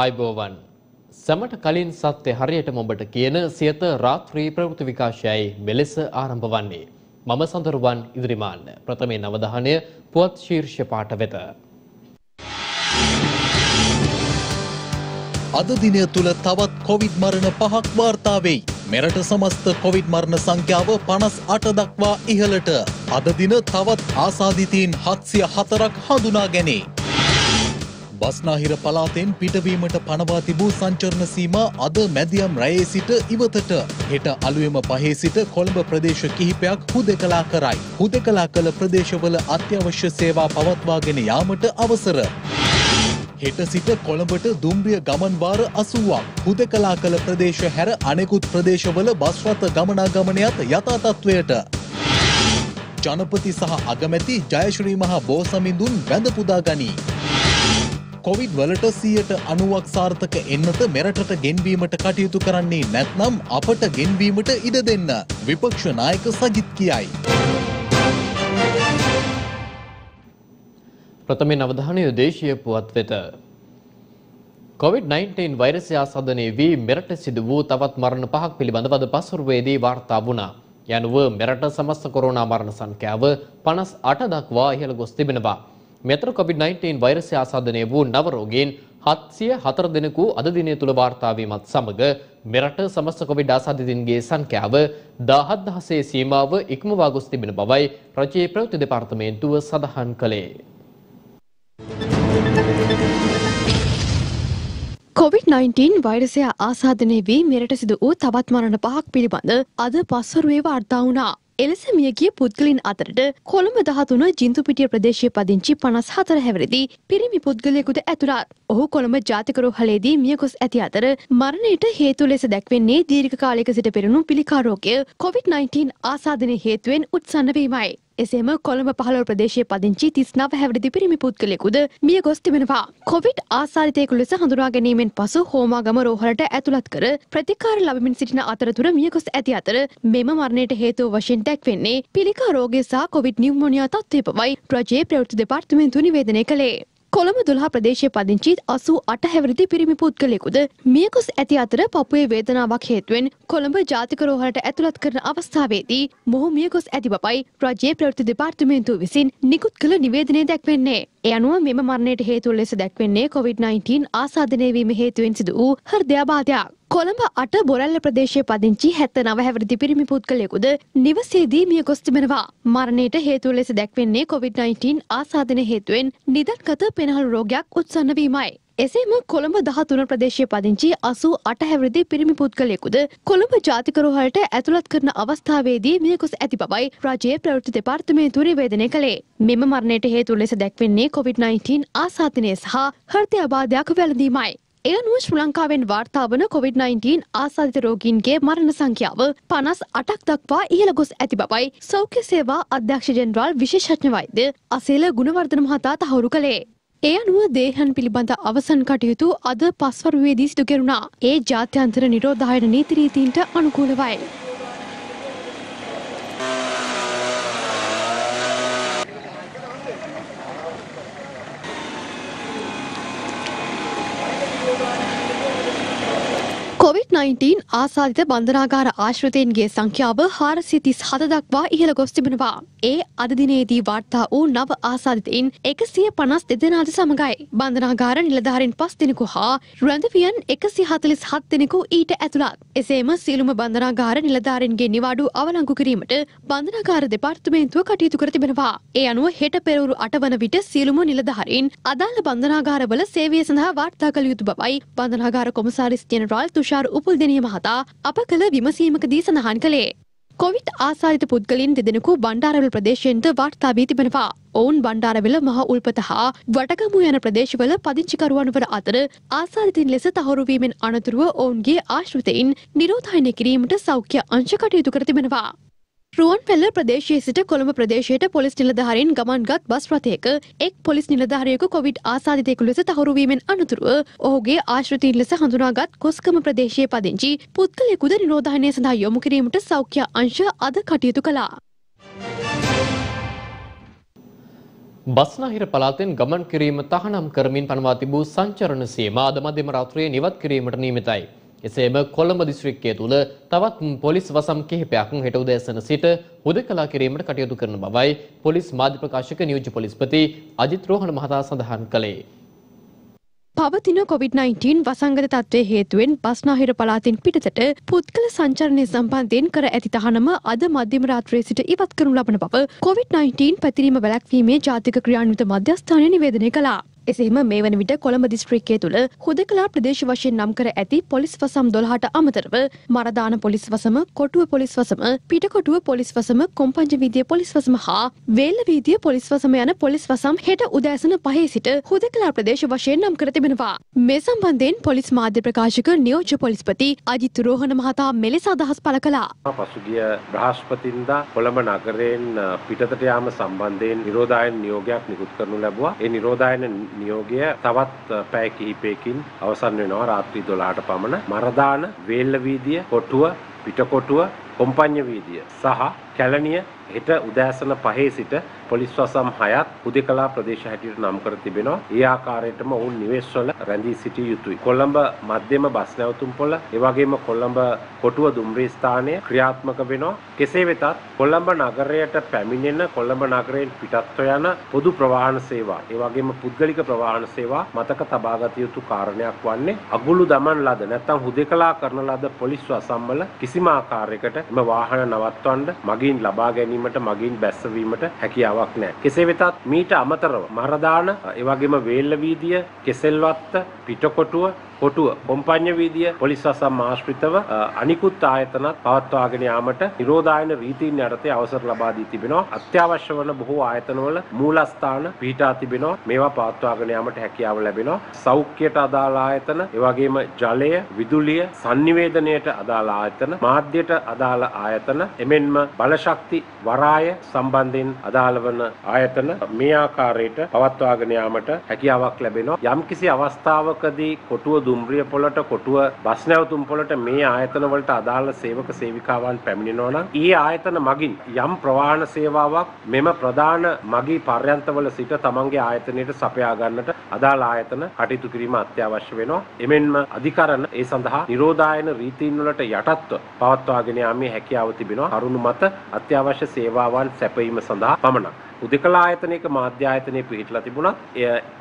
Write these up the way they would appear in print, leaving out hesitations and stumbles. आयबोवन සමට කලින් සත්‍ය හරියටම ඔබට කියන සියත රාත්‍රී ප්‍රවෘත්ති විකාශයයි මෙලෙස ආරම්භ වන්නේ. මම සඳරුවන් ඉදිරිමාන්න. ප්‍රථමයෙන් අවධානය පුවත් ශීර්ෂ පාඨ වෙත. අද දිනය තුල තවත් කොවිඩ් මරණ 5ක් වාර්තා වෙයි. මෙරට සමස්ත කොවිඩ් මරණ සංඛ්‍යාව 58 දක්වා ඉහළට. අද දින තවත් ආසාදිතීන් 704ක් හඳුනා ගැනේ. බස්නාහිර පලාතෙන් පිටවීමට පනවා තිබූ සංචරණ සීමා අද මැදියම් රැයේ සිට ඉවතට. හෙට අලුයම පහේ සිට කොළඹ ප්‍රදේශ කිහිපයක් හුදෙකලා කරයි. හුදෙකලා කළ ප්‍රදේශවල අත්‍යවශ්‍ය සේවා පවත්වාගෙන යාමට අවසර. හෙට සිට කොළඹට දුම්රිය ගමන් වාර 80ක්. හුදෙකලා කළ ප්‍රදේශ හැර අනෙකුත් ප්‍රදේශවල බස් රථ ගමනාගමනයත් යථා තත්වයට. ජනපති සහ අගමැති ජයශ්‍රී මහා බෝසමිඳුන් වැඳ පුදා ගනී. කොවිඩ් වලට 90ක් සාර්ථක එන්නත මෙරටට ගෙන්වීමට කටයුතු කරන්නේ නැත්නම් අපට ගෙන්වීමට ඉඩ දෙන්න විපක්ෂ නායක සජිත් කියයි. ප්‍රථමයෙන් අවධානය දේශීය පුවත් වෙත. COVID-19 වෛරසය ආසාදනයේ වී මෙරට සිදු වූ තවත් මරණ 5ක් පිළිබඳව අද පසුරුවේදී වාර්තා වුණා. යනුව මෙරට සමස්ත කොරෝනා මරණ සංඛ්‍යාව 58 දක්වා ඉහළ ගොස් තිබෙනවා. මෙතර COVID-19 වෛරසය ආසාදනය වූ නව රෝගීන් 704 දෙනෙකු අද දිනය තුල වාර්තා වීමත් සමග මෙරට සමස්ත කොවිඩ් ආසාදිතින්ගේ සංඛ්‍යාව 17000 සීමාව ඉක්මවා ගොස් තිබෙන බවයි රජයේ ප්‍රවෘත්ති දෙපාර්තමේන්තුව සඳහන් කළේ. COVID-19 වෛරසය ආසාදනය වී මෙරට සිදු වූ තවත් මරණ 5ක් පිළිබඳ අද පස්වරුවේ වාර්තා වුණා. එලෙස මියගිය පුද්ගලයන් අතරට කොළඹ 13 ජින්තුපිටිය ප්‍රදේශයේ පදිංචි 54 හැවිරිදි පිරිමි පුද්ගලයෙකුට ඇතුළත්. ඔහු කොළඹ ජාතික රෝහලේදී මියගොස් ඇති අතර මරණයට හේතු ලෙස දැක්වෙන්නේ දීර්ඝ කාලයක සිට පෙරුණු පිළිකා රෝගය COVID-19 ආසාදනයේ හේතුවෙන් උත්සන්න වීමයි. එසේම කොළඹ 15 ප්‍රදේශයේ පදිංචි 39 හැවිරිදි පිරිමි පුද්ගලයෙකුද මියගොස් තිබෙනවා. COVID ආසාදිතයෙකු ලෙස හඳුනා ගැනීමෙන් පසු හෝමාගම රෝහලට ඇතුළත් කර ප්‍රතිකාර ලැබමින් සිටින අතරතුර මියගොස් ඇති අතර මෙම මරණයට හේතුව වශයෙන් දැක්වෙන්නේ පිළිකා රෝගය සහ කොවිඩ් නියුමෝනියා තත්ත්වය බවයි රජයේ ප්‍රවෘත්ති දෙපාර්තමේන්තුව නිවේදනය කළේ. කොළඹ 12 ප්‍රදේශයේ පදිංචි 88 හැවිරිදි පිරිමි පුද්ගලයෙකුද මියගොස් ඇති අතර පපුවේ වේදනාවක් හේතුවෙන් කොළඹ ජාතික රෝහලට ඇතුළත් කරන අවස්ථාවේදී මොහු මියගොස් ඇති බවයි රජයේ ප්‍රවෘත්ති දෙපාර්තමේන්තුව විසින් නිකුත් කළ නිවේදනයේ දැක්වෙන්නේ. ඒ අනුව මෙම මරණයට හේතුව ලෙස දැක්වෙන්නේ COVID-19 ආසාදනය වීම හේතුවෙන් සිදු වූ හෘදයාබාධයක්. කොළඹ 8 බොරැල්ල ප්‍රදේශයේ පදිංචි 79 හැවිරිදි පිරිමි පුද්ගලයෙකුද නිවසේදී මියගොස් තිබෙනවා. මරණයට හේතුව ලෙස දැක්වෙන්නේ COVID-19 ආසාදනය හේතුවෙන් නිදන්ගත පෙනහළු රෝගයක් උත්සන්න වීමයි. එසේම කොළඹ 13 ප්‍රදේශයේ පදිංචි 88 හැවිරිදි පිරිමි පුද්ගලයෙකුද කොළඹ ජාතික රෝහලට ඇතුළත් කරන අවස්ථාවේදී මියගොස් ඇති බවයි රජයේ ප්‍රවෘත්ති දෙපාර්තමේන්තුව නිවේදනය කළේ. මෙම මරණයට හේතුව ලෙස දැක්වෙන්නේ COVID-19 ආසාදනය සහ හෘදයාබාධයක් වැළඳීමයි. එයනුව ශ්‍රී ලංකාවෙන් වාර්තාවන COVID-19 ආසාදිත රෝගීන්ගේ මරණ සංඛ්‍යාව 58ක් දක්වා ඉහළ ගොස් ඇති බවයි සෞඛ්‍ය සේවා අධ්‍යක්ෂ ජෙනරාල් විශේෂඥ වෛද්‍ය අසීල ගුණවර්ධන මහතා තහවුරු කළේ. එයනුව දේහන් පිළිබඳ අවසන් කටයුතු අද පස්වරුවේදී සිදු කෙරුණා. ඒ ජාත්‍යන්තර නිරෝධායන නීති රීතීන්ට අනුකූලවයි. COVID-19 ආසාදිත බන්ධනාගාර ආශ්‍රිතයන්ගේ සංඛ්‍යාව 437 දක්වා ඉහළ ගොස් තිබෙනවා. ඒ අද දිනේදී වාර්තා වූ නව ආසාදිතයින් 152 දෙනාට සමගයි. බන්ධනාගාර නිලධාරීන් 5 දෙනෙකු හා රැඳවියන් 147 දෙනෙකු ඊට ඇතුළත්. එසේම සියලුම බන්ධනාගාර නිලධාරීන්ගේ නිවාඩු අවලංගු කිරීමට බන්ධනාගාර දෙපාර්තමේන්තුව කටයුතු කර තිබෙනවා. ඒ අනුව හෙට පෙරවරු 8 වන විට සියලුම නිලධාරීන් අදාළ බන්ධනාගාරවල සේවය සඳහා වාර්තා කළ යුතු බවයි බන්ධනාගාර කොමසාරිස් ජෙනරාල් තුෂාර උපුල්දෙනිය මහතා අප කළ විමසීමකදී සඳහන් කළේ. කොවිඩ් ආසාදිත පුද්ගලයන් දෙදෙනෙකු බණ්ඩාරවැල ප්‍රදේශයෙන්ද වාර්තා වී තිබෙනවා. ඔවුන් බණ්ඩාරවැල මහ උල්පත හා වටගමු යන ප්‍රදේශවල පදිංචිකරුවන් වන අතර ආසාදිතින් ලෙස තහවුරු වීමෙන් අනතුරුව ඔවුන්ගේ ආශ්‍රිතයින් නිරෝධායනය කිරීමට සෞඛ්‍ය අංශ කටයුතු කර තිබෙනවා. රුවන්වැල්ල ප්‍රදේශයේ සිට කොළඹ ප්‍රදේශයට පොලිස් නිලධාරීන් ගමන්ගත් බස් රථයක එක් පොලිස් නිලධාරියෙකු කොවිඩ් ආසාදිතයෙකු ලෙස තහවුරු වීමෙන් අනතුරුව ඔහුගේ ආශ්‍රිතයින් ලෙස හඳුනාගත් කොස්ගම ප්‍රදේශයේ පදිංචි පුද්ගලයෙකුද නිරෝධායනය සඳහා යොමු කිරීමට සෞඛ්‍ය අංශ අද කටයුතු කළා. බස්නාහිර පළාතෙන් ගමන් කිරීම තහනම් කරමින් පනවා තිබූ සංචරණ සීමා අද මැදම රාත්‍රියේ නිවත් කිරීමට නියමිතයි. එසේම කොළඹ දිස්ත්‍රික්කයේ තුල තවත් පොලිස් වසම් කිහිපයක් හෙට උදෑසන සිට හුදකලා කිරීමට කටයුතු කරන බවයි පොලිස් මාධ්‍ය ප්‍රකාශක නියෝජ්‍ය පොලිස්පති අජිත් රෝහණ මහතා සඳහන් කළේ. පවතින COVID-19 වසංගත තත්ත්වයේ හේතුවෙන් බස්නාහිර පළාතින් පිටතට පුද්ගල සංචරණය සම්බන්ධයෙන් කර ඇති තහනම අද මැදම රාත්‍රියේ සිට ඉවත් කරනු ලබන බව COVID-19 පැතිරීම වැළැක්වීමේ ජාතික ක්‍රියාන්විත මධ්‍යස්ථානය නිවේදනය කළා. එසේම මේ වන විට කොළඹ දිස්ත්‍රික්කයේ තුල හුදකලා ප්‍රදේශ වශයෙන් නම් කර ඇති පොලිස් වසම් 12ට අමතරව මරදාන පොලිස් වසම, කොටුව පොලිස් වසම, පිටකොටුව පොලිස් වසම, කොම්පඤ්ඤ වීදිය පොලිස් වසම හා වේල වීදිය පොලිස් වසම යන පොලිස් වසම් හෙට උදෑසන 5 සිට හුදකලා ප්‍රදේශ වශයෙන් නම් කර තිබෙනවා. මේ සම්බන්ධයෙන් පොලිස් මාධ්‍ය ප්‍රකාශක නියෝජ්‍ය පොලිස්පති අජිත් රෝහණ මහතා මෙලෙස අදහස් පළ කළා. පසුගිය බ්‍රහස්පතින්දා කොළඹ නගරයෙන් පිටතට යාම සම්බන්ධයෙන් නිරෝධායන නියෝගයක් නිකුත් කරනු ලැබුවා. ඒ නිරෝධායන නියෝගය තවත් පැය කිහිපයකින් අවසන් වෙනවා රාත්‍රී 12ට පමණ. මරදාන, වේල්ල වීදිය, කොටුව, පිටකොටුව, කොම්පඤ්ඤ වීදිය සහ කැලණිය හෙට උදෑසන 5 සිට පොලිස් වසම් 6ක් හුදෙකලා ප්‍රදේශ හැටියට නම් කර තිබෙනවා. ඒ ආකාරයටම ඔවුන් නිවෙස්වල රැඳී සිටිය යුතුයි. කොළඹ මැදම බස් නැවතුම් පොළ, ඒ වගේම කොළඹ කොටුව දුම්රිය ස්ථානය ක්‍රියාත්මක වෙනවා. කෙසේ වෙතත් කොළඹ නගරයට පැමිණෙන කොළඹ නගරයෙන් පිටත්ව යන පොදු ප්‍රවාහන සේවා, ඒ වගේම පුද්ගලික ප්‍රවාහන සේවා මතක තබා ගත යුතු කාරණයක් වන්නේ අගුළු දමන ලද නැත්නම් හුදෙකලා කරන ලද පොලිස් වසම්වල කිසිම ආකාරයකට එම වාහන නවත්වන්න මගින් ලබා ගැනීම මගින් බැස්සවීමට හැකියාවක් නැහැ. කෙසේ වෙතත් මීට අමතරව මහරදාන, ඒ වගේම වේල්ල වීදිය, කෙසෙල්වත්ත, පිටකොටුව, කොටුව, කොම්පඤ්ඤ වීදිය පොලිස් වසම් ආශ්‍රිතව අනිකුත් ආයතනත් පවත්වාගෙන යාමට නිරෝධායන රීතීන් යටතේ අවසර ලබා දී තිබෙනවා. අත්‍යවශ්‍ය වන බොහෝ ආයතනවල මූලස්ථාන පිහිටා තිබෙනවා. මේවා පවත්වාගෙන යාමට හැකියාව ලැබෙනවා. සෞඛ්‍යයට අදාළ ආයතන, ඒ වගේම ජලය, විදුලිය, sannivedanayata අදාළ ආයතන, මාධ්‍යයට අදාළ ආයතන, එමෙන්ම බලශක්ති වරාය සම්බන්ධයෙන් අදාළ වන ආයතන මේ ආකාරයට පවත්වාගෙන යාමට හැකියාවක් ලැබෙනවා. යම්කිසි අවස්ථාවකදී කොටුව දුම්රිය පොළට, කොටුව බස් නැවතුම් පොළට මේ ආයතන වලට අදාළ සේවක සේවිකාවන් පැමිණෙනවා නම් ඊ ආයතන මගින් යම් ප්‍රවාහන සේවාවක් මෙම ප්‍රධාන මගී පර්යන්තවල සිට තමන්ගේ ආයතනයට සපයා ගන්නට අදාළ ආයතන කටයුතු කිරීම අත්‍යවශ්‍ය වෙනවා. එමෙන්ම අධිකරණ ඒ සඳහා නිරෝධායන රීතීන් වලට යටත්ව පවත්වාගෙන යාමේ හැකියාව තිබෙනවා. කරුණු මත අත්‍යවශ්‍ය සේවාවන් සැපයීම සඳහා පමණක් උදකලා ආයතනයක මාධ්‍ය ආයතනයේ පිහිටලා තිබුණත්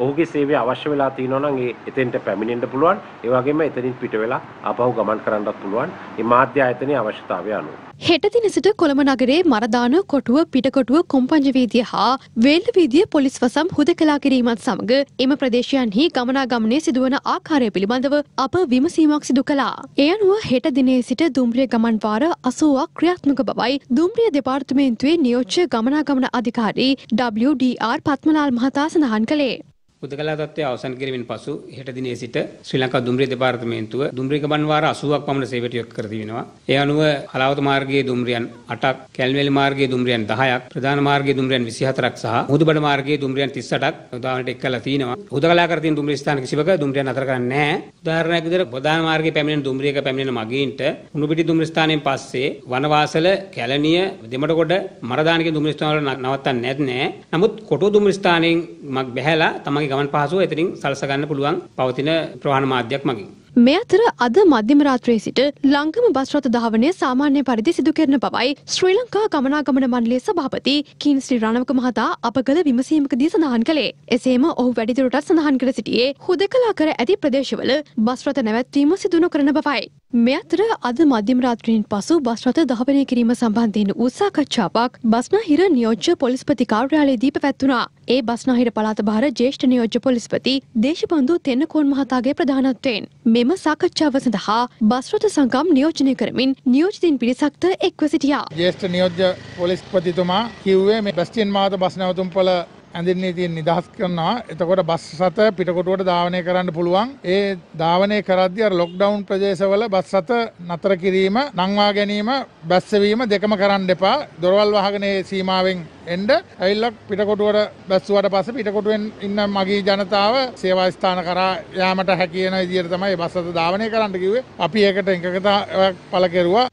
ඔහුගේ සේවය අවශ්‍ය වෙලා තියෙනවා නම් එතෙන්ට පැමිණෙන්න පුළුවන්. ඒ වගේම එතනින් පිට වෙලා ආපහු ගමන් කරන්නත් පුළුවන්. මේ මාධ්‍ය ආයතනයේ අවශ්‍යතාවය අනුව හෙට දින සිට කොළඹ නගරයේ මරදාන, කොටුව, පිටකොටුව, කොම්පඤ්ඤ වීදිය හා වේල්ල වීදිය පොලිස් වසම් හුදකලා කිරීමත් සමග එම ප්‍රදේශයන්හි ගමනාගමනය සිදුවන ආකාරය පිළිබඳව අප විමසීමක් සිදු කළා. ඒ අනුව හෙට දිනේ සිට දුම්රිය ගමන් වාර 80ක් ක්‍රියාත්මක බවයි දුම්රිය දෙපාර්තමේන්තුවේ නියෝජ්‍ය ගමනාගමන අධිකාරී WDR පත්මලාල් මහතා සඳහන් කළේ. හුදකලා තත්ත්වය අවසන් කිරීමෙන් පසු හෙට දිනේ සිට ශ්‍රී ලංකා දුම්රිය දෙපාර්තමේන්තුව දුම්රිය ගමන් වාර 80ක් පමණ සේවයට යොමු කර තිබෙනවා. ඒ අනුව හලාවත මාර්ගයේ දුම්රියන් 8ක්, කැලණිවැලි මාර්ගයේ දුම්රියන් 10ක්, ප්‍රධාන මාර්ගයේ දුම්රියන් 24ක් සහ මුහුදුබඩ මාර්ගයේ දුම්රියන් 38ක් උදාහරණයට එක් කරලා තිනවා. හුදකලා කර තියෙන දුම්රිය ස්ථාන කිසිවක දුම්රියන් අතර කරන්නේ නැහැ. උදාහරණයක් විදිහට ප්‍රධාන මාර්ගයේ පැමිණෙන දුම්රියක පැමිණෙන මගීන්ට උණුපිටි දුම්රිය ස්ථානයෙන් පස්සේ වනවාසල, කැලණිය, දෙමඩගොඩ, මරදාන කියන දුම්රිය ස්ථාන වල නවත්තන්නේ නැහැ. නමුත් කොටුව දුම්රිය ස්ථානයෙන් මග බැහැලා තමයි ගමන් පහසුව එතනින් සලසා ගන්න පුළුවන් පවතින ප්‍රවාහන මාධ්‍යයක් මගින්. මේ අතර අද මැදම රාත්‍රියේ සිට ලංගම බස් රථ ධාවනය සාමාන්‍ය පරිදි සිදු කරන බවයි ශ්‍රී ලංකා ගමනාගමන මණ්ඩලයේ සභාපති කීන්ස්ලි රණවක මහතා අප කළ විමසීමකදී සඳහන් කළේ. එසේම ඔහු වැඩිදුරටත් සඳහන් කර සිටියේ හුදකලා කර ඇති ප්‍රදේශවල බස් රථ නැවැත්වීම සිදු නොකරන බවයි. මේ අතර අද මැදම රාත්‍රියෙන් පසු බස් රථ ධාවනය කිරීම සම්බන්ධයෙන් වූ සාකච්ඡාවක් බස්නාහිර නියෝජ්‍ය පොලිස්පති කාර්යාලයේදී පැවැත්වුණා. ඒ බස්නාහිර පළාත භාර ජ්‍යෙෂ්ඨ නියෝජ්‍ය පොලිස්පති දේශබන්දු තෙන්නකෝන් මහතාගේ ප්‍රධානත්වයෙන් මෙම සාකච්ඡාව සඳහා බස් රථ සංගම් නියෝජනය කරමින් නියෝජිතින් පිරිසක්ද එක්ව සිටියා. ජ්‍යෙෂ්ඨ නියෝජ්‍ය පොලිස්පතිතුමා කිව්වේ මේ බස්තියන් මාත බස් නැවතුම් පොළ ඇඳෙන්නේ තියෙන නිදහස් කරනවා. එතකොට බස් රථ පිටකොටුවට ධාවනය කරන්න පුළුවන්. ඒ ධාවනය කරද්දී අර ලොක්ඩවුන් ප්‍රදේශවල බස් රථ නතර කිරීම, නංවා ගැනීම, බැස්සවීම දෙකම කරන්න එපා. දොරවල් වහගෙන ඒ සීමාවෙන් එන්න. ඇවිල්ලා පිටකොටුවට බැස්සුවාට පස්සේ පිටකොටුවෙන් ඉන්න මගී ජනතාව සේවා ස්ථාන කරා යාමට හැකි වෙන විදිහට තමයි බස් රථ ධාවනය කරන්න කිව්වේ. අපි ඒකට එකකතාවක් පළ කෙරුවා.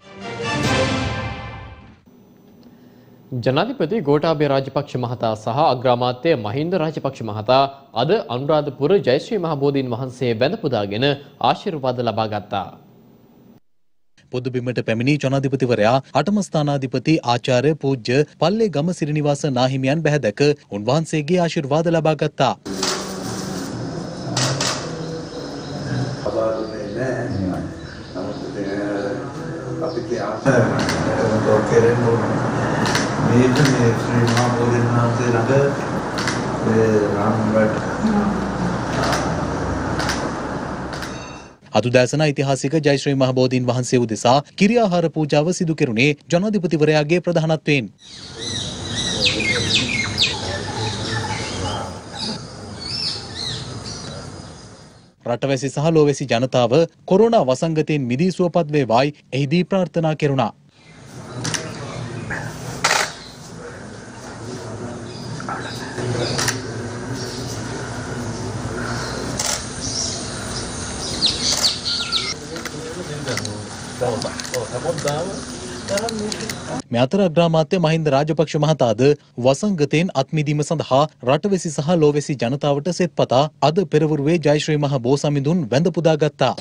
जनाधिपति गोटाबे राजपक्ष महता सह अग्रामात्य महिंद राजपक्ष महता अद अनुराधपुर जयश्री महाबोधीन वहंसे वेंदपुदागिन आशीर्वाद लबागत्ता पुदुबिमट पेमिनी जनाधिपतिवरया अटम स्थानाधिपति आचार्य पूज्य पल्ले गम श्रीनिवास नाहिमियन बेहदक उन्वहंसेगे आशीर्वाद लबागत्ता අතුදැසන ඓතිහාසික ජයශ්‍රී මහබෝධීන් වහන්සේ උදෙසා කිරියාහාර පූජාව සිදු කෙරුණේ ජනාධිපතිවරයාගේ ප්‍රධානත්වයෙන්. රටවැසි සහ ලෝවැසි ජනතාව කොරෝනා වසංගතයෙන් මිදී සුවපත් වේවායි එහිදී ප්‍රාර්ථනා කෙරුණා. මේ අතර අග්‍රාමාත්‍ය මහින්ද රාජපක්ෂ මහතාද වසංගතයෙන් අත්මිදීම සඳහා රටවැසි සහ ලෝවැසි ජනතාවට සෙත්පතා අද පෙරවරුවේ ජයශ්‍රී මහ බෝසමිඳුන් වැඳ පුදා ගත්තා.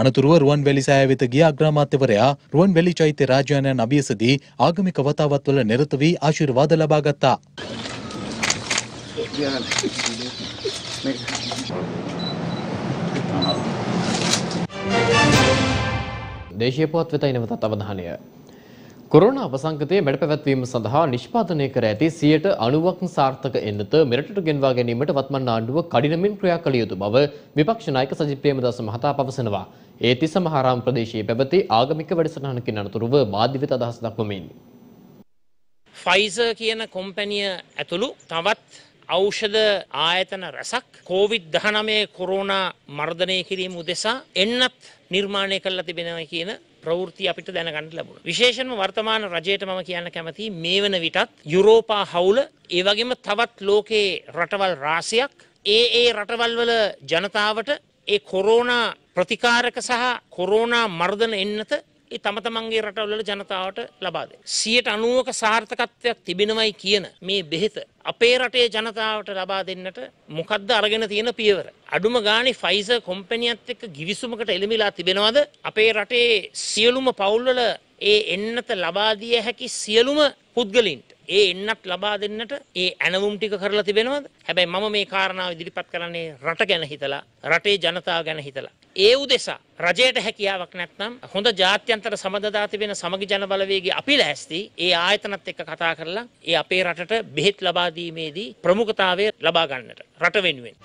අනතුරුව රුවන්වැලි සෑය වෙත ගිය අග්‍රාමාත්‍යවරයා රුවන්වැලි චෛත්‍ය රාජායන අභියසදී ආගමික වතාවත්වල නිරත වී ආශිර්වාද ලබා ගත්තා. देशीय पत्वता इनवत तवधानय कोरोना වසංගතයේ මෙඩ පැවැත්වීම සඳහා නිෂ්පාදනය කර ඇති 90% සාර්ථක එන්නත මෙරටට ගෙන්වා ගැනීමට වත්මන් ආණ්ඩුව කඩිනමින් ක්‍රියා කළ යුතු බව විපක්ෂ නායක සජිත් ප්‍රේමදාස මහතා පවසනවා. ඒ තිස්ස මහාරාම ප්‍රදේශයේ පැවති ආගමික වැඩසටහනකින් අනතුරුව මාධ්‍ය වෙත අදහස් දක්වමින් ෆයිසර් කියන කම්පැනිය ඇතුළු තවත් ඖෂධ ආයතන රැසක් COVID-19 කොරෝනා මර්ධනය කිරීම උදෙසා එන්නත් නිර්මාණය කරලා තිබෙනවා කියන ප්‍රවෘත්ති අපිට දැනගන්න ලැබුණා. විශේෂයෙන්ම වර්තමාන රජයට මම කියන්න කැමතියි මේ වෙන විටත් යුරෝපා හවුල ඒ වගේම තවත් ලෝකයේ රටවල් රාශියක් ඒ රටවල් වල ජනතාවට ඒ කොරෝනා ප්‍රතිකාරක සහ කොරෝනා මර්ධන එන්නත තම තමන්ගේ රටවල ජනතාවට ලබා දෙන 90%ක සාර්ථකත්වයක් තිබෙනවයි කියන මේ බෙහෙත අපේ රටේ ජනතාවට ලබා දෙන්නට මොකද්ද අරගෙන තියෙන පියවර? අඩුම ගානේ ෆයිසර් කම්පැනියත් එක්ක ගිවිසුමකට එළඹිලා තිබෙනවද? අපේ රටේ සියලුම පවුල්වල ඒ එන්නත ලබා දිය හැකි සියලුම පුද්ගලින්ට ඒ එන්නත් ලබා දෙන්නට ඒ ඇනවුම් ටික කරලා තිබෙනවද? හැබැයි මම මේ කාරණාව ඉදිරිපත් කරන්නේ රට ගැන හිතලා, රටේ ජනතාව ගැන හිතලා. ඒ උදෙසා රජයට හැකියාවක් නැත්නම් හොඳ ජාත්‍යන්තර සමදදා තිබෙන සමගි ජන බලවේගයේ අපි ලැස්ති ඒ ආයතනත් එක්ක කතා කරලා ඒ අපේ රටට බෙහෙත් ලබා දීමේදී ප්‍රමුඛතාවය ලබා ගන්නට රට වෙනුවෙන්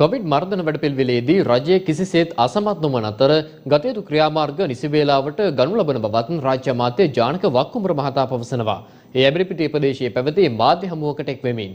කොවිඩ් මර්ධන වැඩපිළිවෙලේදී රජය කිසිසේත් අසමත් නොවන අතර ගත යුතු ක්‍රියාමාර්ග නිසි වේලාවට ගනු ලබන බවත් රාජ්‍ය අමාත්‍ය ජානක වක්කුඹර මහතා පවසනවා. ඒ ඇඹිලිපිටිය ප්‍රදේශයේ පැවති මාධ්‍ය හමුවකට එක් වෙමින්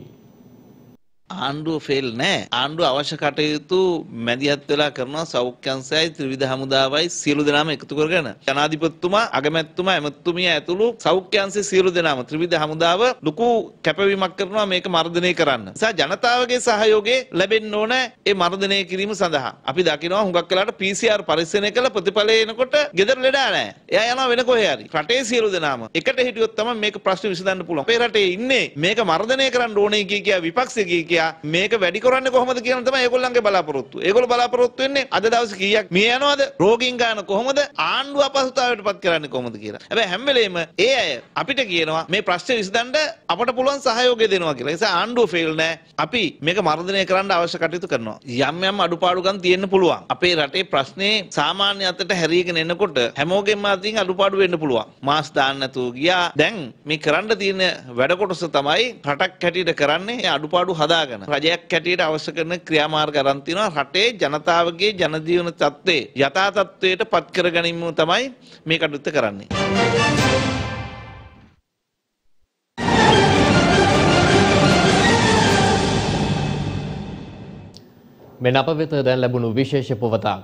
ආණ්ඩුව ෆෙල් නැහැ. ආණ්ඩුව අවශ්‍ය කටයුතු මැදිහත් වෙලා කරනවා. සෞඛ්‍යංශයයි ත්‍රිවිධ හමුදාවයි සියලු දෙනාම එකතු කරගෙන ජනාධිපතිතුමා, අගමැතිතුමා, ඇමතිතුමිය ඇතුළු සෞඛ්‍යංශයේ සියලු දෙනාම ත්‍රිවිධ හමුදාව ලොකු කැපවීමක් කරනවා මේක මර්ධනය කරන්න. නිසා ජනතාවගේ සහයෝගය ලැබෙන්න ඕන ඒ මර්ධනය කිරීම සඳහා. අපි දකිනවා හුඟක් වෙලාට PCR පරීක්ෂණය කළ ප්‍රතිඵලය එනකොට ගෙදර ලෙඩ නැහැ. එයා යනවා වෙන කොහේ හරි. රටේ සියලු දෙනාම එකට හිටියොත් තමයි මේක ප්‍රශ්න විසඳන්න පුළුවන්. අපේ රටේ ඉන්නේ මේක මර්ධනය කරන්න ඕනේ කිය විපක්ෂයේ කිය මේක වැඩි කරන්නේ කොහොමද කියන තමයි ඒගොල්ලන්ගේ බලාපොරොත්තු. ඒගොල්ලෝ බලාපොරොත්තු වෙන්නේ අද දවසේ කීයක් මිය යනවද? රෝගීන් ගන්න කොහොමද? ආණ්ඩුව අපහසුතාවයට පත් කරන්නේ කොහොමද කියලා. හැබැයි හැම වෙලේම ඒ අය අපිට කියනවා මේ ප්‍රශ්නේ විසඳන්න අපට පුළුවන් සහයෝගය දෙනවා කියලා. ඒ නිසා ආණ්ඩුව ෆේල් නැහැ. අපි මේක මර්ධනය කරන්න අවශ්‍ය කටයුතු කරනවා. යම් යම් අඩුපාඩුකම් තියෙන්න පුළුවන්. අපේ රටේ ප්‍රශ්නේ සාමාන්‍ය අතට හැරීගෙන එනකොට හැමෝගෙම අතින් අඩුපාඩු වෙන්න පුළුවන්. මාස් දාන්න නැතුව ගියා. දැන් මේ කරන්න තියෙන වැඩ කොටස තමයි රටක් හැටියට කරන්නේ. ඒ අඩුපාඩු හදා රජයක් කැටියට අවශ්‍ය කරන ක්‍රියාමාර්ග අරන් තිනවා. රටේ ජනතාවගේ ජනජීවන තත්ත්වේ යථා තත්ත්වයට පත් කර ගැනීම තමයි මේ කටයුත්ත කරන්නේ. මෙන්න අප වෙත දැන් ලැබුණු විශේෂ පුවතක්.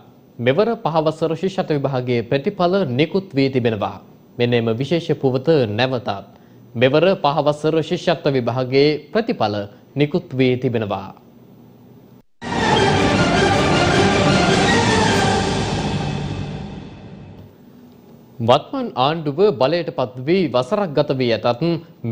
මෙවර පහවසර ශිෂ්‍යත්ව විභාගයේ ප්‍රතිඵල නිකුත් වී තිබෙනවා. මෙන්න මේ විශේෂ පුවත නැවතත් මෙවර පහවසර ශිෂ්‍යත්ව විභාගයේ ප්‍රතිඵල නිකුත් වී තිබෙනවා. වත්මන් ආණ්ඩුව බලයට පත්වී වසරක් ගත වී ඇතත්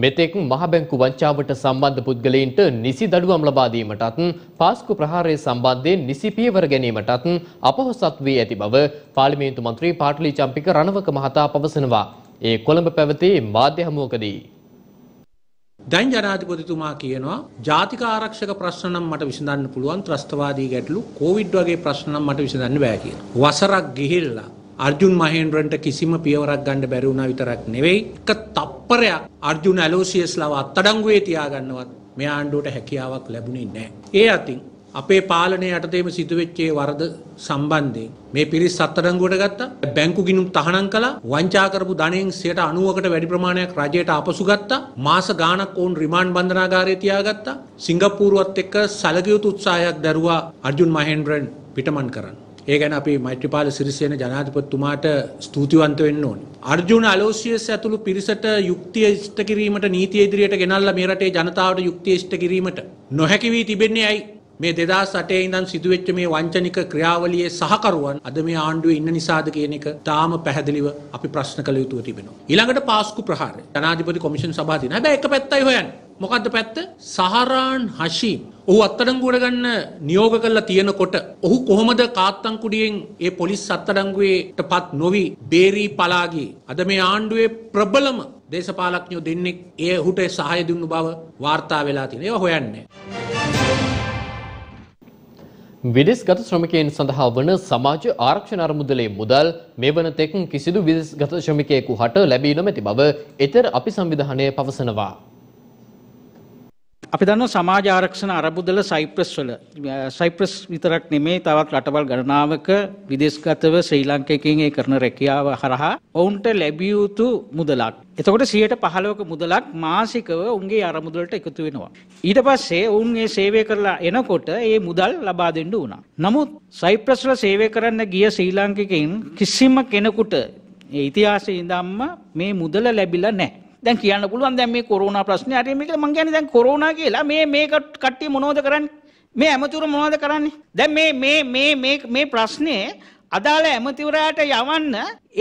මෙතෙක් මහ බැංකු වංචාවට සම්බන්ධ පුද්ගලයන්ට නිසි දඩුවම් ලබා දීමටත් පාස්කු ප්‍රහාරය සම්බන්ධයෙන් නිසි පියවර ගැනීමටත් අපොහොසත් වී ඇති බව පාර්ලිමේන්තු මන්ත්‍රී පාටලී චම්පික රණවක මහතා පවසනවා. ඒ කොළඹ පැවති මාධ්‍ය හමුවකදී දැන් ජනාධිපතිතුමා කියනවා ජාතික ආරක්ෂක ප්‍රශ්න නම් මට විසඳන්න පුළුවන්, ත්‍රස්තවාදී ගැටලු, කොවිඩ් වගේ ප්‍රශ්න නම් මට විසඳන්න බෑ කියලා. වසරක් ගිහිල්ලා අර්ජුන් මහේන්ද්‍රන්ට කිසිම පියවරක් ගන්න බැරි වුණා විතරක් නෙවෙයි, එක තප්පරයක් අර්ජුන් ඇලෝසියස්ලාව අත්අඩංගුවේ තියාගන්නවත් මේ ආණ්ඩුවට හැකියාවක් ලැබුණේ නැහැ. ඒ අතින් අපේ පාලනය යටතේම සිදුවෙච්ච ඒ වරද සම්බන්ධයෙන් මේ පිරිස් අත්අඩංගුවට ගත්තා, බැංකු ගිණුම් තහනම් කළා, වංචා කරපු ධනෙන් 90%කට වැඩි ප්‍රමාණයක් රජයට ආපසු ගත්තා, මාස ගාණක් ඕන් රිමාන්ඩ් බන්ධනාගාරයේ තියාගත්තා, සිංගප්පූරුවත් එක්ක සැලකිය යුතු උත්සාහයක් දැරුවා අර්ජුන් මහේන්ද්‍රන් පිටමන් කරන්න. ඒ ගැන අපි මෛත්‍රීපාල සිරිසේන ජනාධිපතිතුමාට ස්තුතිවන්ත වෙන්න ඕනේ. අර්ජුන ඇලෝසියස් ඇතුළු පිරිසට යුක්තිය ඉෂ්ට කිරීමට, නීතිය ඉදිරියට ගෙනල්ලා මේ රටේ ජනතාවට යුක්තිය ඉෂ්ට කිරීමට නොහැකි වී තිබෙන්නේ ඇයි? මේ 2008 ඉඳන් සිදුවෙච්ච මේ වංචනික ක්‍රියාවලියේ සහකරුවන් අද මේ ආණ්ඩුවේ ඉන්න නිසාද කියන එක තාම පැහැදිලිව අපි ප්‍රශ්න කළ යුතුව තිබෙනවා. ඊළඟට පාස්කු ප්‍රහාරය ජනාධිපති කොමිෂන් සභාව දින. හැබැයි එක පැත්තයි හොයන්නේ. මොකද්ද පැත්ත? සහරාන් හෂීම්. ඔහු අත්අඩංගුවට ගන්න නියෝග කරලා තියෙනකොට ඔහු කොහොමද කාත්තන් කුඩියෙන් ඒ පොලිස් අත්අඩංගුවේටපත් නොවි බේරී පලා ගියේ? අද මේ ආණ්ඩුවේ ප්‍රබලම දේශපාලඥයෝ දෙන්නේ ඒ ඔහුට සහාය දුන්නු බව වාර්තා වෙලා තියෙනවා. ඒව හොයන්නේ. විදෙස්ගත ශ්‍රමිකයන් සඳහා වන සමාජ ආරක්ෂණ අරමුදලේ මුදල් මේ වන තෙක් කිසිදු විදෙස්ගත ශ්‍රමිකයෙකු හට ලැබී නොමැති බව එතර අපි සංවිධානය පවසනවා. අපි දන්නවා සමාජ ආරක්ෂණ අරමුදල සයිප්‍රස් විතරක් නෙමේ, තවත් රටවල් ගණනාවක විදෙස්ගතව ශ්‍රී ලංකේකින් ඒ කරන රැකියාව හරහා ඔවුන්ට ලැබිය යුතු මුදලක්. එතකොට 15% මුදලක් මාසිකව උන්ගේ අරමුදලට එකතු වෙනවා. ඊට පස්සේ ඔවුන් මේ සේවය කරලා එනකොට මේ මුදල් ලබා දෙන්න උනා. නමුත් සයිප්‍රස් වල සේවය කරන්න ගිය ශ්‍රී ලංකිකයින් කිසිම කෙනෙකුට ඒ ඉතිහාසයේ ඉඳන්ම මේ මුදල ලැබිලා නැහැ. දැන් කියන්න පුළුවන් දැන් මේ කොරෝනා ප්‍රශ්නේ හරි මේක මම කියන්නේ දැන් කොරෝනා කියලා මේ කට්ටිය මොනවද කරන්නේ? මේ ඇමතිවරු මොනවද කරන්නේ? දැන් මේ ප්‍රශ්නේ අදාළ ඇමතිවරයාට යවන්න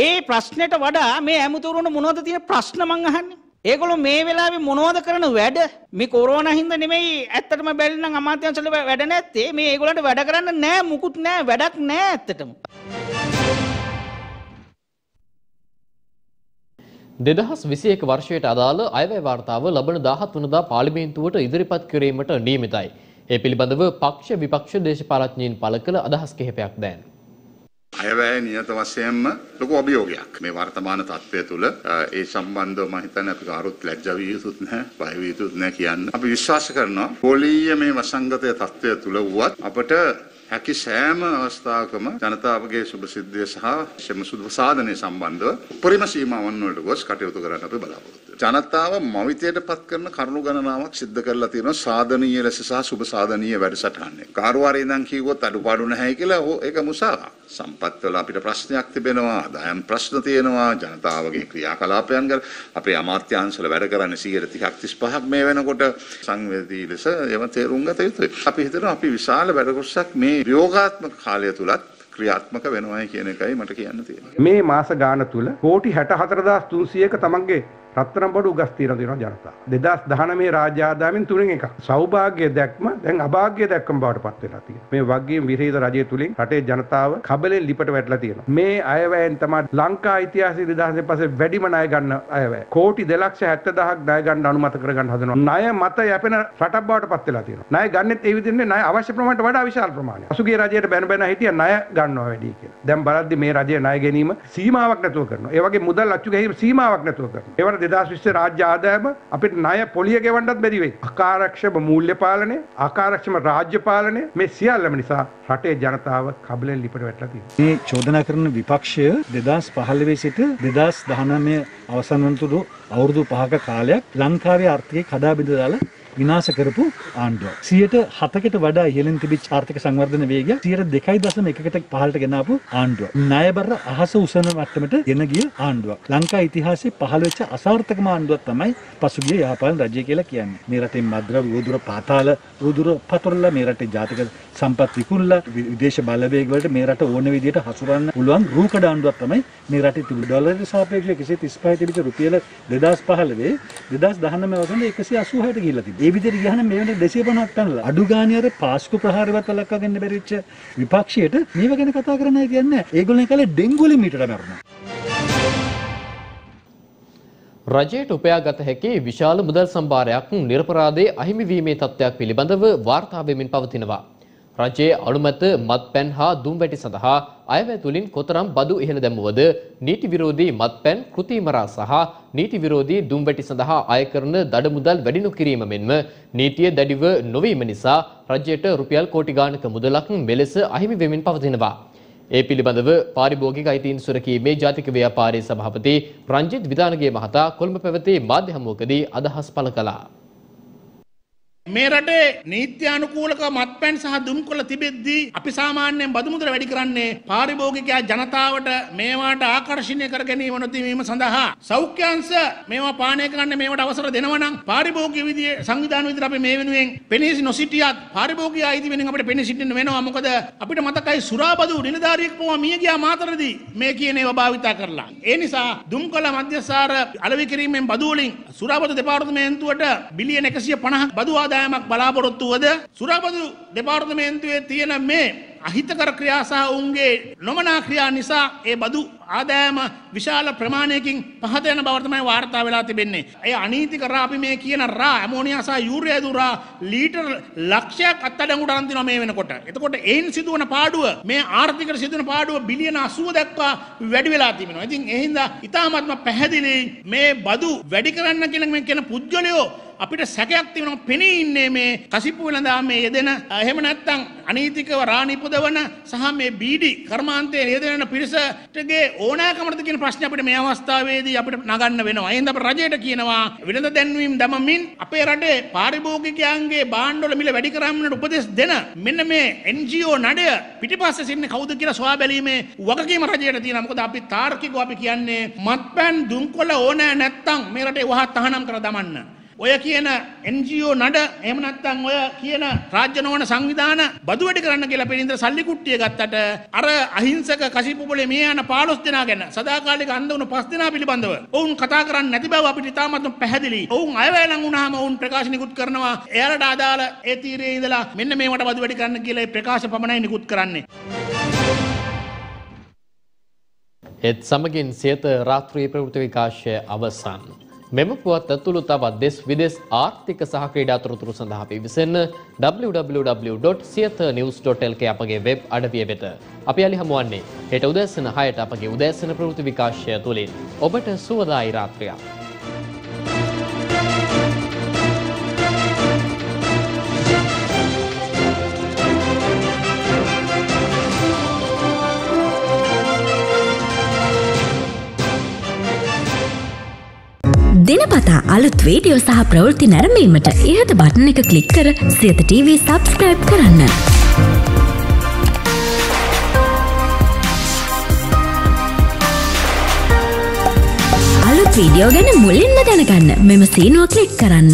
ඒ ප්‍රශ්නෙට වඩා මේ ඇමතිවරුන් මොනවද තියෙන ප්‍රශ්න මං අහන්නේ. ඒගොල්ලෝ මේ වෙලාවේ මොනවද කරන වැඩ? මේ කොරෝනා හින්දා නෙමෙයි ඇත්තටම බැරි නම් අමාත්‍යාංශවල වැඩ නැත්තේ. මේ ඒගොල්ලන්ට වැඩ කරන්න නෑ, මුකුත් නෑ, වැඩක් නෑ ඇත්තටම. 2021 වර්ෂයට අදාළ අයවැය වාර්තාව ලබන 17 වෙනිදා පාර්ලිමේන්තුවට ඉදිරිපත් කිරීමට නියමිතයි. ඒ පිළිබඳව පක්ෂ විපක්ෂ දේශපාලඥයින් පළ කළ අදහස් කිහිපයක් දැන්. අයවැය නියත වශයෙන්ම ලොකු අභියෝගයක්. මේ වර්තමාන තත්ත්වය තුළ ඒ සම්බන්ධව මම හිතන්නේ අපි කාරුත් ලැජ්ජා විය යුතුත් නැහැ, බය විය යුතුත් නැහැ කියන්න. අපි විශ්වාස කරනවා පොලීය මේ වසංගතය තත්ත්වය තුළ වුවත් අපට හැකි සෑම අවස්ථාවකම ජනතාවගේ සුභසිද්ධිය සහ සුභ සාධනය සම්බන්ධව උපරිම සීමාවන් වලට ගොස් කටයුතු කරන්න අපි බලාපොරොත්තු වෙනවා. ජනතාව මවිතයට පත් කරන කරුණු ගණනාවක් සිද්ධ කරලා තියෙනවා සාධනීය ලෙස සහ සුභ සාධනීය වැඩසටහනේ. කාර්යවාරයේ ඉඳන් කිව්වොත් අඩුපාඩු නැහැ කියලා ඒක මුසාවක්. සම්පත් වල අපිට ප්‍රශ්නයක් තිබෙනවා, ආදායම් ප්‍රශ්න තියෙනවා, ජනතාවගේ ක්‍රියාකලාපයන් ගැන අපේ අමාත්‍යාංශ වල වැඩ කරන්නේ 30ක් 35ක් මේ වෙනකොට සංවේදී ලෙස ඒවා තේරුම් ගත යුතුයි. අපි හිතනවා අපි විශාල වැඩ කොටසක් මේ යෝගාත්මක කාලය තුලත් ක්‍රියාත්මක වෙනවායි කියන එකයි මට කියන්න තියෙන්නේ. මේ මාස ගාන තුල කෝටි 64300ක තමන්ගේ රත්තරම්බඩු උගස් තියන දෙනවා ජනතාව. 2019 රාජ්‍ය ආදායමින් 3න් 1ක්. සෞභාග්‍ය දැක්ම දැන් අභාග්‍ය දැක්කම බවට පත් වෙලා තියෙනවා. මේ වගේම විරහිත රජය තුලින් රටේ ජනතාව කබලෙන් ලිපට වැටලා තියෙනවා. මේ අයවැයෙන් තමයි ලංකා ඉතිහාසයේ 2000 පස්සේ වැඩිම ණය ගන්න අයවැය. කෝටි 2,70,000ක් ණය ගන්න අනුමත කරගන්න හදනවා. ණය මත යැපෙන රටක් බවට පත් වෙලා තියෙනවා. ණය ගන්නෙත් ඒ විදිහට ණය අවශ්‍ය ප්‍රමාණයට වඩා විශාල ප්‍රමාණයක්. අසුගේ රජයට බැන බැන හිටියා ණය ගන්නවා වැඩි කියලා. දැන් බලද්දි මේ රජයේ ණය ගැනීම සීමාවක් නැතුව කරනවා. ඒ වගේ මුදල් අච්චු ගැහිම සීමාවක් නැතුව කරනවා. ඒවට 2020 රාජ්‍ය ආදායම අපිට ණය පොලිය ගෙවන්නත් බැරි වෙයි. අකාරක්ෂක මූල්‍ය පාලනය, අකාරක්ෂක රාජ්‍ය පාලනය මේ සියල්ලම නිසා රටේ ජනතාව කබලෙන් ලිපට වැටලා තියෙනවා. මේ චෝදනා කරන විපක්ෂය 2015 සිට 2019 අවසන් වනතුරු අවුරුදු 5ක කාලයක් ලංකාවේ ආර්ථිකය කඩා බිඳ දාලා විනාශ කරපු ආණ්ඩුවක්. 107කට වඩා ඉහළින් තිබිච්ච ආර්ථික සංවර්ධන වේගය 2.1කට පහළට ගෙන ආපු ආණ්ඩුවක්. ණයබර අහස උසන මට්ටමට ගෙන ගිය ආණ්ඩුවක්. ලංකා ඉතිහාසයේ පහළ වෙච්ච අසාර්ථකම ආණ්ඩුවක් තමයි පසුගිය යහපාලන රජය කියලා කියන්නේ. මේ රටේ මද්ද්‍රව්‍ය උදුර පාතාල උදුර පතරලා මේ රටේ ජාතික සම්පත් විකුණලා විදේශ බලවේග වලට මේ රට ඕන විදිහට හසුරවන්න පුළුවන් රූකඩ ආණ්ඩුවක් තමයි මේ රටේ තිබු ඩොලරේ සාපේක්ෂව 135 තිබිච්ච රුපියල 2015 2019 වසරේ 186ට ගිහිල්ලා තිබෙනවා. ඒ විදිහට ගියහම මේ වෙනද 250ක් තනලා අඩු ගානේ අර පාස්කු ප්‍රහාරයවත් වලක්වා ගන්න බැරි වෙච්ච විපක්ෂයට මේව ගැන කතා කරන්නයි කියන්නේ. ඒගොල්ලෝ කලේ ඩෙන්ගුලි මීටර මරනවා. රජයට උපයාගත හැකි විශාල මුදල් සම්භාරයක් නිර්පරාදයේ අහිමි වීමේ තත්ත්වයක් පිළිබඳව වාර්තා වෙමින් පවතිනවා. රජයේ අනුමත මත්පැන් හා දුම්වැටි සඳහා අයවැය තුලින් කොතරම් බදු ඉහළ දැමුවද නීති විරෝධී මත්පැන් කෘතිම රා සහ නීති විරෝධී දුම්වැටි සඳහා අය කරන දඩ මුදල් වැඩි නොකිරීම මෙන්ම නීතිය දැඩිව නොවීම නිසා රජයට රුපියල් කෝටි ගාණක මුදලක් මෙලෙස අහිමි වෙමින් පවතිනවා. ඒ පිළිබඳව පාරිභෝගික අයිතීන් සුරකීමේ ජාතික ව්‍යාපාරයේ සභාපති රංජිත් විදානගේ මහතා කොළඹ පැවති මාධ්‍ය හමුවකදී අදහස් පළ කළා. මේ රටේ නීත්‍යානුකූලක මත්පැන් සහ දුම්කොළ තිබෙද්දී අපි සාමාන්‍යයෙන් බදු මුදල වැඩි කරන්නේ පාරිභෝගිකයා ජනතාවට මේවාට ආකර්ෂණය කර ගැනීම නොදීම සඳහා. සෞඛ්‍යාංශ මේවා පානය කරන්න මේවට අවසර දෙනවා නම් පාරිභෝගික විදිය සංවිධාන විදියට අපි මේ වෙනුවෙන් පෙනී නොසිටියත් පාරිභෝගික අයිති වෙනින් අපිට පෙනී සිටින්න වෙනවා. මොකද අපිට මතකයි සුරාබදු නිලධාරියෙක්ම මිය ගියා මාතරදී මේ කියන ඒවා භාවිතා කරලා. ඒ නිසා දුම්කොළ මධ්‍යසාර අලෙවි කිරීමෙන් බදු වලින් සුරාබදු දෙපාර්තමේන්තුවට බිලියන 150ක් බදු ආදායමක් බලාපොරොත්තු වද සුරාබදු දෙපාර්තමේන්තුවේ තියෙන මේ අහිතකර ක්‍රියා සහ උන්ගේ නොමනා ක්‍රියා නිසා ඒ බදු ආදායම විශාල ප්‍රමාණයකින් පහත යන බව තමයි වාර්තා වෙලා තිබෙන්නේ. ඒ අනීති කරා අපි මේ කියන රා ඇමෝනියා සහ යූරියා දුරා ලීටර් ලක්ෂයක් අත්අඩංගුවට අරන් තිනවා මේ වෙනකොට. එතකොට එයින් සිදුවන පාඩුව මේ ආර්ථිකයට සිදුවන පාඩුව බිලියන 80 දක්වා වැඩි වෙලා තිබෙනවා. ඉතින් ඒ හින්දා ඉතාමත්ම පැහැදිලි මේ බදු වැඩි කරන්න කියන පුද්ගලයෝ අපිට සැකයක් තියෙනවා පෙනී ඉන්නේ මේ කසිප්පු වෙළඳාමේ යෙදෙන එහෙම නැත්නම් අනීතිකව රාණි පුදවන සහ මේ බීඩි කර්මාන්තයේ යෙදෙන පිරිසටගේ ඕනෑකමද කියන ප්‍රශ්නේ අපිට මේ අවස්ථාවේදී අපිට නගන්න වෙනවා. එහෙනම් අපේ රජයට කියනවා විලඳ දැන්වීම දමමින් අපේ රටේ පාරිභෝගිකයන්ගේ භාණ්ඩවල මිල වැඩි කරගන්නට උපදෙස් දෙන මෙන්න මේ NGO නඩය පිටිපස්සේ සිටින්නේ කවුද කියලා සොයා බැලීමේ වගකීම රජයට තියෙනවා. මොකද අපි තාර්කිකව අපි කියන්නේ මත්පැන් දුම්කොළ ඕනෑ නැත්නම් මේ රටේ වහා තහනම් කර දමන්න. ඔය කියන NGO නඩ එහෙම නැත්නම් ඔය කියන රාජ්‍ය නොවන සංවිධාන බදු වැඩි කරන්න කියලා පිළිඳ සල්ලි කුට්ටිය ගත්තට අර අහිංසක කසිප්පු පොලේ මේ යන 15 දෙනා ගැන සදාකාලික අන්ධ වුණු 5 දෙනා පිළිබඳව ඔවුන් කතා කරන්නේ නැති බව අපිට ඉතාමත් පැහැදිලි. ඔවුන් අයවැය ලඟ වුණාම ඔවුන් ප්‍රකාශ නිකුත් කරනවා. එයාලට අදාළ ඒ තීරයේ ඉඳලා මෙන්න මේවට බදු වැඩි කරන්න කියලා ඒ ප්‍රකාශ පමණයි නිකුත් කරන්නේ. එත් සමගින් සියත රාත්‍රියේ ප්‍රවෘත්ති විකාශය අවසන්. මෙම පුවත් ඇතුළු තවත් දෙස් විදෙස් ආර්ථික සහ ක්‍රීඩා තොරතුරු සඳහා පිවිසෙන්න www.siyathanews.lk අපගේ වෙබ් අඩවිය වෙත. අපි අලි හමුවන්නේ හෙට උදෑසන 6ට අපගේ උදෑසන ප්‍රවෘත්ති විකාශය තුලින්. ඔබට සුවදායි රාත්‍රියක්. දිනපතා අලුත් වීඩියෝ සහ ප්‍රවෘත්ති නැරඹීමට ඉහත බටන් එක ක්ලික් කර සියත TV subscribe කරන්න. අලුත් වීඩියෝ ගැන මුලින්ම දැනගන්න මෙම සීනුව ක්ලික් කරන්න.